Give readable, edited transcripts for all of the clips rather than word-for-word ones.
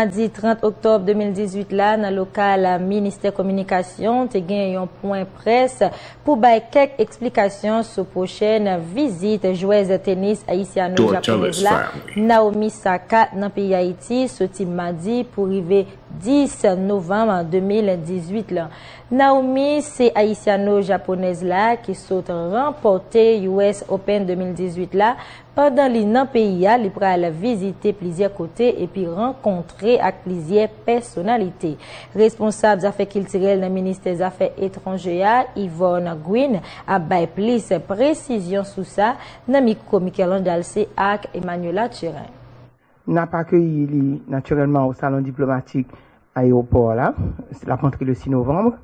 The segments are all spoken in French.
Mardi 30 octobre 2018 là dans le local ministère communication te gagné un point presse pour bailler quelques explications sur prochaine visite joueuse de tennis haïtiano-japonaise Naomi Osaka dans pays Haïti ce mardi pour arriver 10 novembre 2018 là. Naomi c'est haïtiano-japonaise là qui souhaite remporter US Open 2018 là pendant les dans pays là il pourra visiter plusieurs côtés et puis rencontrer avec plusieurs personnalités. Responsable des affaires culturelles dans le ministère des Affaires étrangères, Yvonne Green, a donné plus de précisions sur ça dans le micro Michel Dalcé avec Emmanuela Turin. Nous n'avons pas accueilli naturellement au salon diplomatique aéroport, là, la rentrée le 6 novembre.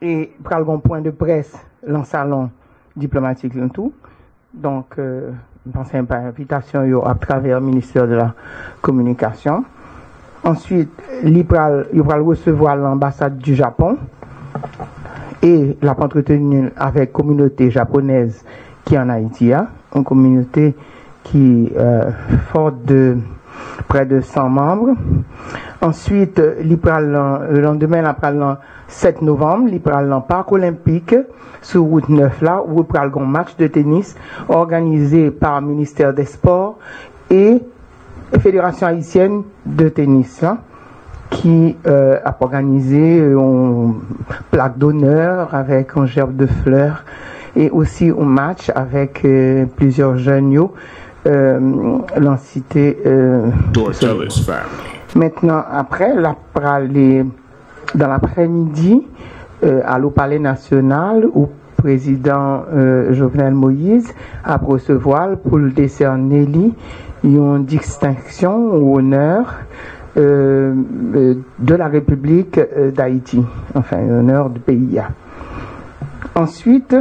Et pour un point de presse dans le salon diplomatique, et tout. Donc, je pense que par invitation à travers le ministère de la Communication. Ensuite, il va recevoir l'ambassade du Japon et l'a entretenu avec la communauté japonaise qui est en Haïti, une communauté qui forte de près de 100 membres. Ensuite, le lendemain, le 7 novembre, il va au parc olympique sur route 9 là où il va un match de tennis organisé par le ministère des Sports et Fédération haïtienne de tennis hein, qui a organisé une plaque d'honneur avec un gerbe de fleurs et aussi un match avec plusieurs jeunes l'entité maintenant après la pralée dans l'après-midi à l'au palais national où président Jovenel Moïse a recevoir pour le décerner une distinction ou honneur de la République d'Haïti, enfin honneur du pays. Ensuite,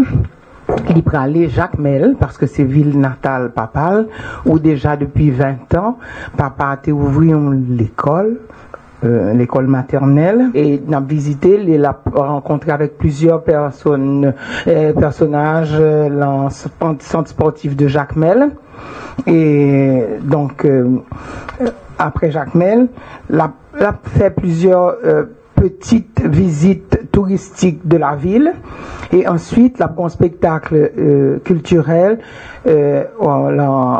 il peut aller Jacmel, parce que c'est ville natale papale, où déjà depuis 20 ans, papa a été ouvert l'école, l'école maternelle, et il a visité, il a rencontré avec plusieurs personnes, personnages, dans le centre sportif de Jacmel. Et donc, après Jacmel, il a fait plusieurs petites visites touristiques de la ville. Et ensuite, il a fait un spectacle culturel, un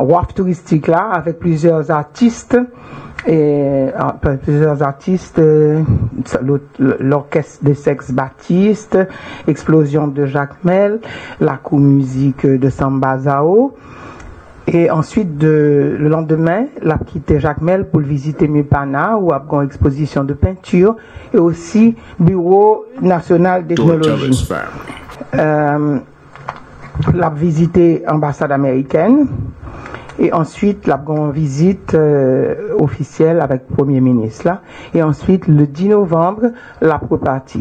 WAF touristique là, avec plusieurs artistes. Et plusieurs artistes, l'orchestre des Sex Baptistes, Explosion de Jacmel, la musique de Samba Zao. Et ensuite, le lendemain, l'a quitté Jacmel pour visiter Mupana, où il y a une exposition de peinture, et aussi Bureau National d'Ethnologie. L'a visité l'ambassade américaine, et ensuite, l'a visite officielle avec le Premier ministre. Là. Et ensuite, le 10 novembre, l'a reparti.